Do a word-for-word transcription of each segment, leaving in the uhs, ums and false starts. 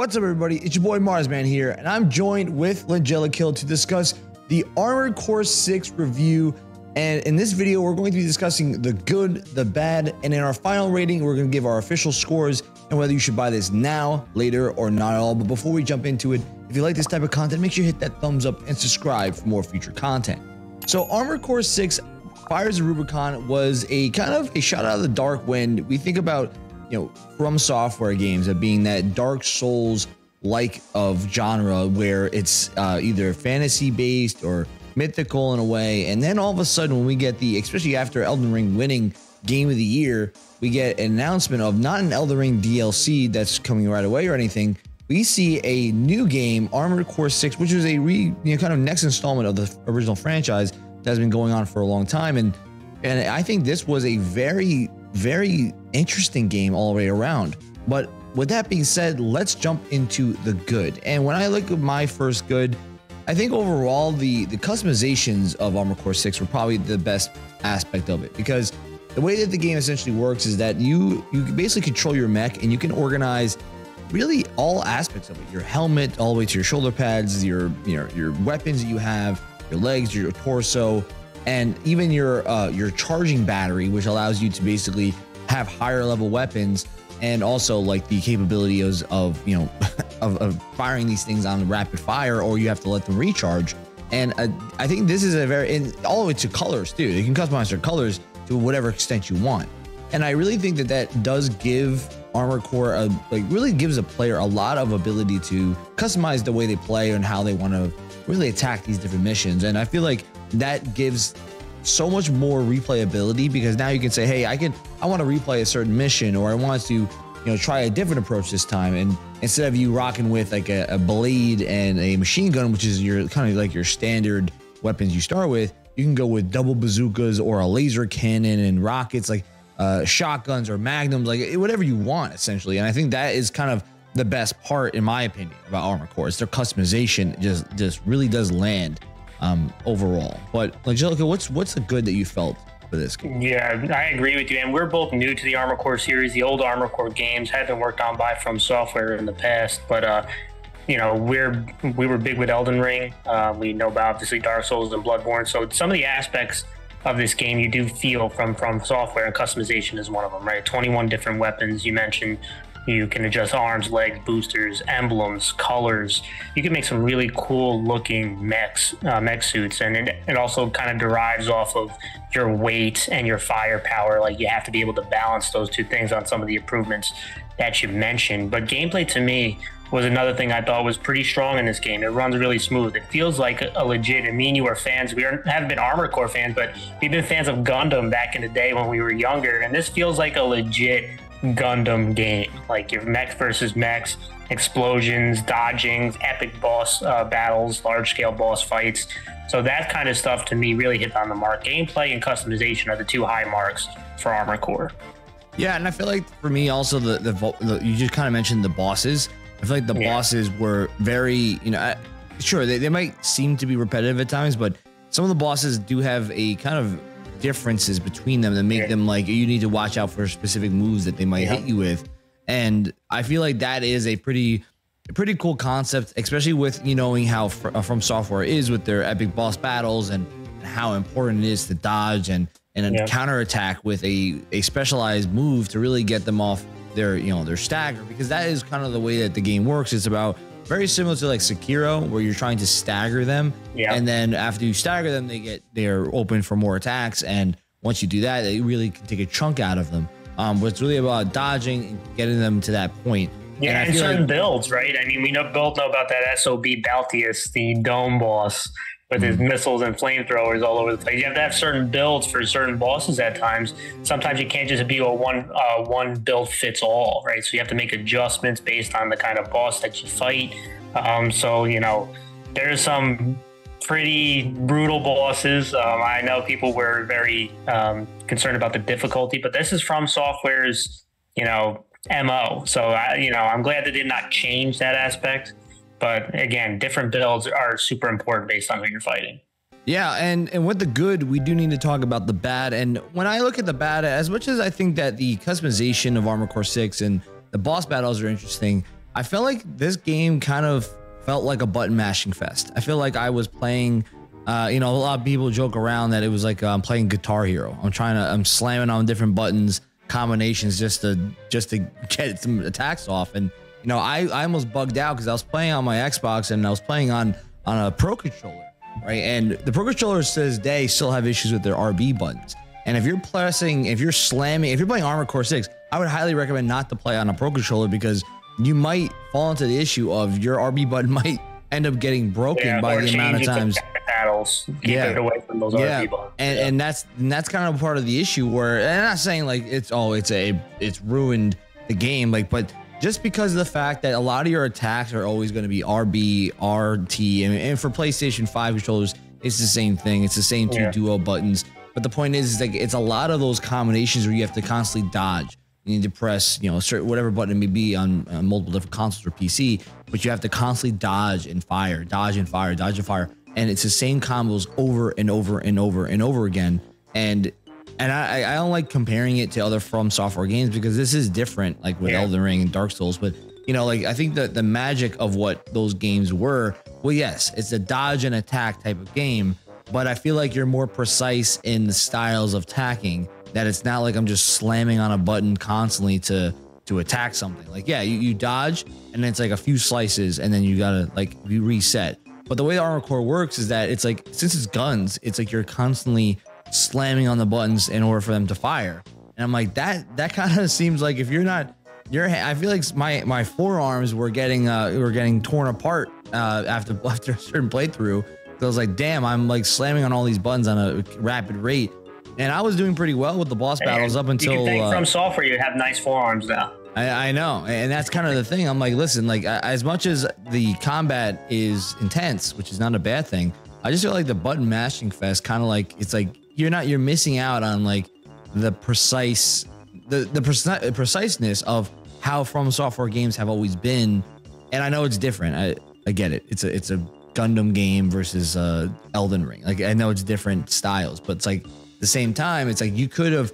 What's up, everybody? It's your boy Marsman here, and I'm joined with Langelikill to discuss the Armored Core six review. And in this video, we're going to be discussing the good, the bad, and in our final rating, we're going to give our official scores and whether you should buy this now, later, or not at all. But before we jump into it, if you like this type of content, make sure you hit that thumbs up and subscribe for more future content. So Armored Core six Fires of Rubicon was a kind of a shot out of the dark when we think about, you know, Fromsoftware games of being that Dark Souls like of genre where it's uh, either fantasy based or mythical in a way. And then all of a sudden, when we get the, especially after Elden Ring winning Game of the Year, we get an announcement of not an Elden Ring D L C that's coming right away or anything. We see a new game, Armored Core six, which is a re, you know, kind of next installment of the original franchise that's been going on for a long time. And and I think this was a very, very interesting game all the way around. But with that being said, let's jump into the good. And when I look at my first good, I think overall the, the customizations of Armored Core six were probably the best aspect of it, because the way that the game essentially works is that you, you basically control your mech and you can organize really all aspects of it. Your helmet, all the way to your shoulder pads, your, you know, your weapons that you have, your legs, your torso, and even your uh, your charging battery, which allows you to basically have higher level weapons, and also like the capabilities of, you know, of, of firing these things on rapid fire, or you have to let them recharge. And uh, I think this is a very, and all the way to colors too. You can customize your colors to whatever extent you want. And I really think that that does give Armored Core a, like really gives a player a lot of ability to customize the way they play and how they want to really attack these different missions. And I feel like that gives so much more replayability, because now you can say, hey, I can, I want to replay a certain mission, or I want to, you know, try a different approach this time. And instead of you rocking with like a, a blade and a machine gun, which is your kind of like your standard weapons you start with, you can go with double bazookas or a laser cannon and rockets, like uh, shotguns or magnums, like whatever you want essentially. And I think that is kind of the best part, in my opinion, about Armored Core. It's their customization just just really does land um, overall. But Langelikill, what's what's the good that you felt for this game? Yeah, I agree with you. And we're both new to the Armored Core series. The old Armored Core games had been worked on by Fromsoftware in the past, but uh, you know, we're we were big with Elden Ring. Uh, we know about obviously Dark Souls and Bloodborne. So some of the aspects of this game you do feel from Fromsoftware, and customization is one of them, right? twenty-one different weapons you mentioned. You can adjust arms, legs, boosters, emblems, colors. You can make some really cool looking mechs, uh, mech suits. And it, it also kind of derives off of your weight and your firepower. Like, you have to be able to balance those two things on some of the improvements that you mentioned. But gameplay to me was another thing I thought was pretty strong in this game. It runs really smooth. It feels like a, a legit, I mean, you are fans. We are, haven't been Armored Core fans, but we've been fans of Gundam back in the day when we were younger. And this feels like a legit Gundam game, like your mech versus mechs, explosions, dodgings, epic boss uh, battles, large scale boss fights. So that kind of stuff to me really hit on the mark. Gameplay and customization are the two high marks for Armored Core. Yeah, and I feel like for me also, the, the, the you just kind of mentioned the bosses. I feel like the yeah. bosses were very, you know, I, sure, they, they might seem to be repetitive at times, but some of the bosses do have a kind of differences between them that make yeah. them like, you need to watch out for specific moves that they might yeah. hit you with. And I feel like that is a pretty a pretty cool concept, especially with, you knowing how fr Fromsoftware is with their epic boss battles, and, and how important it is to dodge and and yeah. counterattack with a a specialized move to really get them off their, you know, their stagger, because that is kind of the way that the game works. It's about very similar to like Sekiro, where you're trying to stagger them. Yeah. And then after you stagger them, they get, they're open for more attacks. And once you do that, they really can take a chunk out of them. Um, but it's really about dodging and getting them to that point. Yeah, and, I and feel certain like, builds, right? I mean, we know, both know about that S O B Baltius, the dome boss, with his missiles and flamethrowers all over the place. You have to have certain builds for certain bosses at times. Sometimes you can't just be a one uh, one build fits all, right? So you have to make adjustments based on the kind of boss that you fight. Um, so, you know, there's some pretty brutal bosses. Um, I know people were very um, concerned about the difficulty, but this is Fromsoftware's, you know, M O. So, I, you know, I'm glad they did not change that aspect. But again, different builds are super important based on who you're fighting. Yeah, and, and with the good, we do need to talk about the bad. And when I look at the bad, as much as I think that the customization of Armored Core six and the boss battles are interesting, I felt like this game kind of felt like a button mashing fest. I feel like I was playing, uh, you know, a lot of people joke around that it was like I'm playing Guitar Hero. I'm trying to, I'm slamming on different buttons, combinations just to, just to get some attacks off. And, you know, I, I almost bugged out because I was playing on my Xbox and I was playing on, on a Pro Controller, right? And the Pro Controllers to this day still have issues with their R B buttons. And if you're pressing, if you're slamming, if you're playing Armored Core six, I would highly recommend not to play on a Pro Controller because you might fall into the issue of your R B button might end up getting broken yeah, by the amount of times. Battles, keep yeah. it away from those yeah. R B buttons. And, yeah. and that's and that's kind of part of the issue where, and I'm not saying like it's oh it's a it's ruined the game like, but just because of the fact that a lot of your attacks are always going to be R B, R T, and, and for PlayStation five controllers, it's the same thing. It's the same two yeah. duo buttons. But the point is, is like it's a lot of those combinations where you have to constantly dodge. You need to press, you know, certain, whatever button it may be on uh, multiple different consoles or P C, but you have to constantly dodge and fire, dodge and fire, dodge and fire, and it's the same combos over and over and over and over again. And and I, I don't like comparing it to other From Software games because this is different, like with yeah. Elden Ring and Dark Souls. But you know, like I think that the magic of what those games were, well, yes, it's a dodge and attack type of game, but I feel like you're more precise in the styles of attacking. That it's not like I'm just slamming on a button constantly to to attack something. Like, yeah, you, you dodge, and it's like a few slices, and then you gotta like you reset. But the way the Armored Core works is that it's like since it's guns, it's like you're constantly slamming on the buttons in order for them to fire. And I'm like that that kind of seems like if you're not your I feel like my my forearms were getting uh were getting torn apart uh after after a certain playthrough. So I was like, damn, I'm like slamming on all these buttons on a rapid rate. And I was doing pretty well with the boss battles and up until. You can think uh, From Software, you have nice forearms now. I, I know, and that's kind of the thing. I'm like, listen, like I, as much as the combat is intense, which is not a bad thing, I just feel like the button mashing fest kind of like it's like you're not you're missing out on like the precise the the preci preciseness of how From Software games have always been. And I know it's different. I I get it. It's a it's a Gundam game versus uh, Elden Ring. Like I know it's different styles, but it's like. The same time, it's like you could have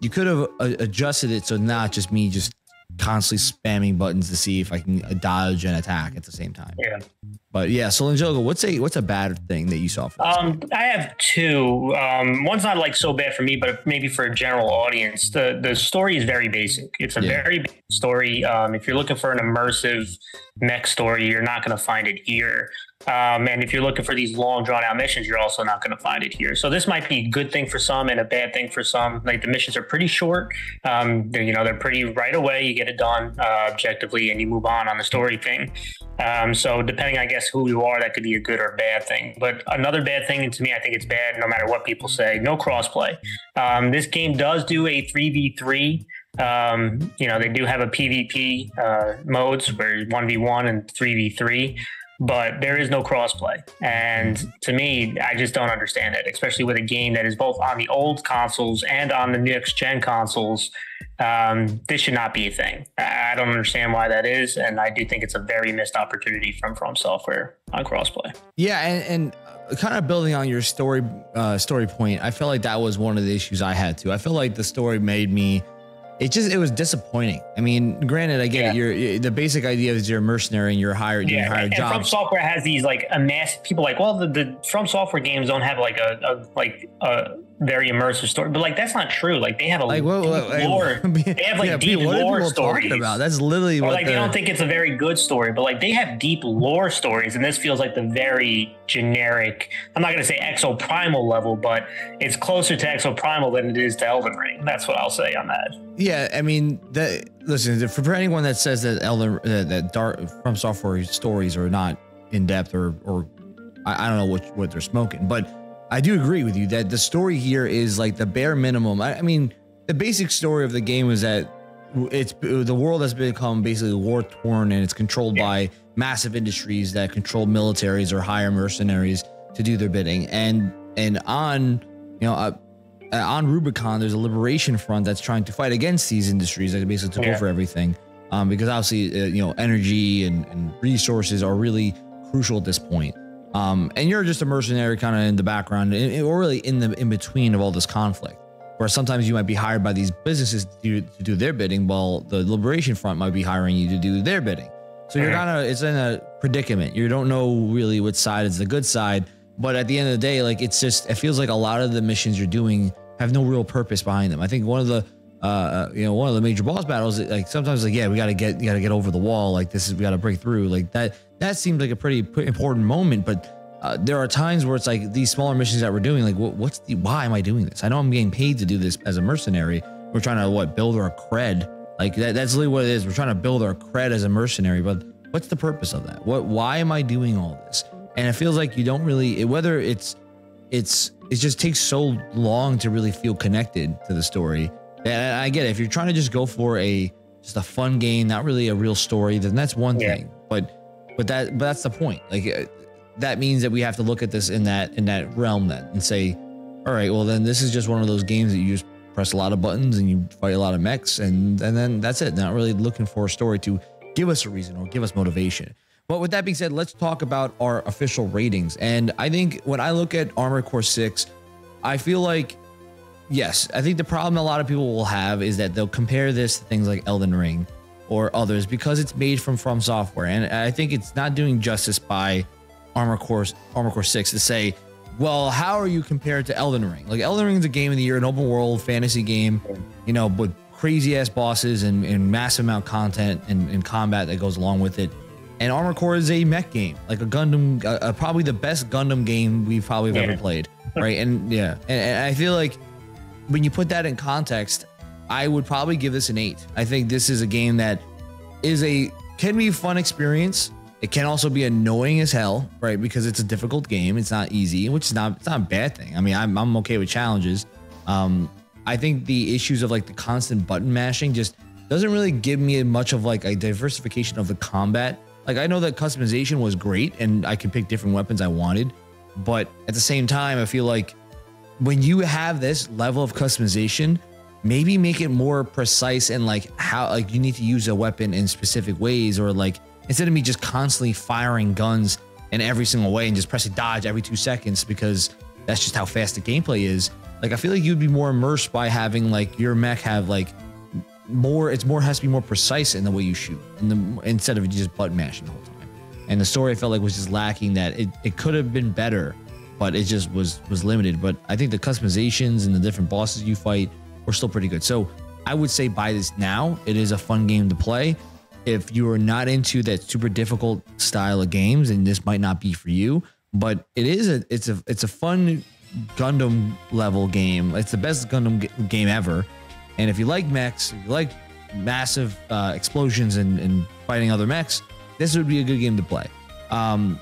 you could have adjusted it so not just me just constantly spamming buttons to see if I can dodge and attack at the same time. Yeah. But yeah, so Langelico, what's a what's a bad thing that you saw? For um, I have two. Um, one's not like so bad for me, but maybe for a general audience, the the story is very basic. It's a yeah. very basic story. Um, if you're looking for an immersive mech story, you're not going to find it here. Um, and if you're looking for these long drawn out missions, you're also not going to find it here. So this might be a good thing for some and a bad thing for some. Like the missions are pretty short. Um, you know, they're pretty right away. You get it done uh, objectively and you move on on the story thing. Um, so depending, I guess, who you are, that could be a good or a bad thing. But another bad thing, and to me, I think it's bad no matter what people say, no crossplay. Um, this game does do a three v three. Um, you know, they do have a PvP uh, modes where one v one and three v three. But there is no crossplay. And to me, I just don't understand it, especially with a game that is both on the old consoles and on the next gen consoles. Um, this should not be a thing. I don't understand why that is. And I do think it's a very missed opportunity from From Software on crossplay. Yeah. And, and kind of building on your story, uh, story point, I feel like that was one of the issues I had too. I feel like the story made me It just, it was disappointing. I mean, granted, I get yeah. it. You're, the basic idea is you're a mercenary and you're hired, yeah. you're hired and jobs. From Software has these like a mass people like, well, the, the From Software games don't have like a, a like a very immersive story, but like, that's not true. Like they have a like, what, deep what, lore. Like, they have like yeah, deep what lore stories. About? That's literally or, what like, they don't think it's a very good story, but like they have deep lore stories. And this feels like the very generic, I'm not going to say Exoprimal level, but it's closer to Exoprimal than it is to Elden Ring. That's what I'll say on that. Yeah, I mean, that, listen, for anyone that says that Elden, uh, that Dark From Software stories are not in depth or, or I, I don't know what what they're smoking, but I do agree with you that the story here is like the bare minimum. I, I mean, the basic story of the game is that it's the world has become basically war torn and it's controlled yeah. by massive industries that control militaries or hire mercenaries to do their bidding, and and on you know. Uh, Uh, on Rubicon, there's a liberation front that's trying to fight against these industries that basically took yeah. over everything, um, because obviously, uh, you know, energy and, and resources are really crucial at this point. Um, and you're just a mercenary kind of in the background, in, or really in the in between of all this conflict, where sometimes you might be hired by these businesses to do, to do their bidding, while the liberation front might be hiring you to do their bidding. So you're kind of, it's in a predicament. You don't know really which side is the good side, but at the end of the day, like, it's just, it feels like a lot of the missions you're doing have no real purpose behind them. I think one of the, uh, you know, one of the major boss battles, like sometimes like, yeah, we got to get, you got to get over the wall. Like this is, we got to break through like that. That seems like a pretty important moment, but uh, there are times where it's like these smaller missions that we're doing, like what, what's the, why am I doing this? I know I'm getting paid to do this as a mercenary. We're trying to what, build our cred. Like that, that's really what it is. We're trying to build our cred as a mercenary, but what's the purpose of that? What, why am I doing all this? And it feels like you don't really, whether it's, it's, it just takes so long to really feel connected to the story. And I get it. If you're trying to just go for a, just a fun game, not really a real story, then that's one yeah. thing, but, but that, but that's the point. Like that means that we have to look at this in that, in that realm then and say, all right, well then this is just one of those games that you just press a lot of buttons and you fight a lot of mechs and and then that's it. Not really looking for a story to give us a reason or give us motivation. But with that being said, let's talk about our official ratings. And I think when I look at Armored Core six, I feel like, yes, I think the problem a lot of people will have is that they'll compare this to things like Elden Ring or others because it's made from Fromsoftware. And I think it's not doing justice by Armored Core, Armored Core six to say, well, how are you compared to Elden Ring? Like Elden Ring is a game of the year, an open world fantasy game, you know, with crazy ass bosses and, and massive amount of content and, and combat that goes along with it. And Armored Core is a mech game, like a Gundam, uh, probably the best Gundam game we've probably yeah. ever played. Right. And yeah, and, and I feel like when you put that in context, I would probably give this an eight. I think this is a game that is a, can be a fun experience. It can also be annoying as hell, right? Because it's a difficult game. It's not easy, which is not, it's not a bad thing. I mean, I'm, I'm okay with challenges. Um, I think the issues of like the constant button mashing just doesn't really give me much of like a diversification of the combat. Like I know that customization was great and I could pick different weapons I wanted, but at the same time, I feel like when you have this level of customization, maybe make it more precise and like how, like you need to use a weapon in specific ways or like, instead of me just constantly firing guns in every single way and just pressing dodge every two seconds because that's just how fast the gameplay is. Like, I feel like you'd be more immersed by having like your mech have like more, it's more, has to be more precise in the way you shoot in the, instead of just button mashing the whole time. And the story I felt like was just lacking that. It, it could have been better, but it just was, was limited. But I think the customizations and the different bosses you fight were still pretty good. So I would say buy this now. It is a fun game to play. If you are not into that super difficult style of games, and this might not be for you, but it is a, it's a, it's a fun Gundam level game. It's the best Gundam game ever. And if you like mechs, if you like massive uh, explosions and, and fighting other mechs, this would be a good game to play. Um,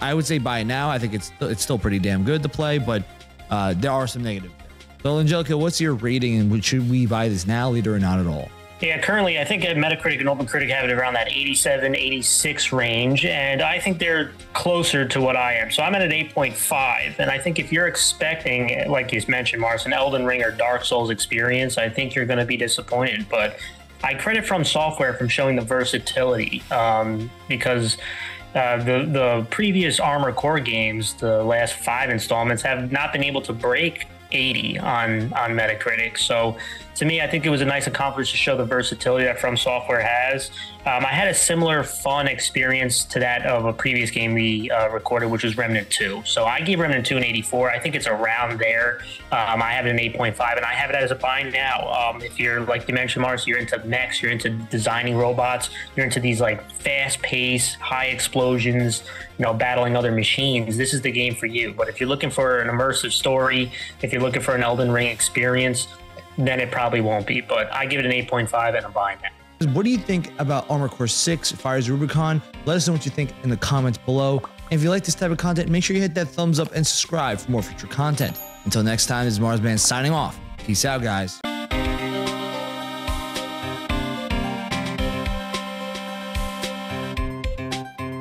I would say buy it now. I think it's, it's still pretty damn good to play, but uh, there are some negative things. So Angelica, what's your rating and should we buy this now, later, or not at all? Yeah, currently I think Metacritic and OpenCritic have it around that eighty-seven, eighty-six range, and I think they're closer to what I am. So I'm at an eight point five, and I think if you're expecting, like you mentioned, Mars, an Elden Ring or Dark Souls experience, I think you're going to be disappointed. But I credit Fromsoftware from showing the versatility, um, because uh, the, the previous Armored Core games, the last five installments, have not been able to break eighty on on Metacritic. So to me, I think it was a nice accomplishment to show the versatility that Fromsoftware has. Um, I had a similar fun experience to that of a previous game we uh, recorded, which was Remnant Two. So I gave Remnant Two an eighty-four. I think it's around there. Um, I have it an eight point five, and I have it as a buy now. Um, if you're, like you mentioned, Mars, you're into mechs, you're into designing robots, you're into these like fast-paced, high explosions, you know, battling other machines, this is the game for you. But if you're looking for an immersive story, if you're looking for an Elden Ring experience, then it probably won't be. But I give it an eight point five and I'm buying that. What do you think about Armored Core six, Fires of Rubicon? Let us know what you think in the comments below. And if you like this type of content, make sure you hit that thumbs up and subscribe for more future content. Until next time, this is Marsman signing off. Peace out, guys.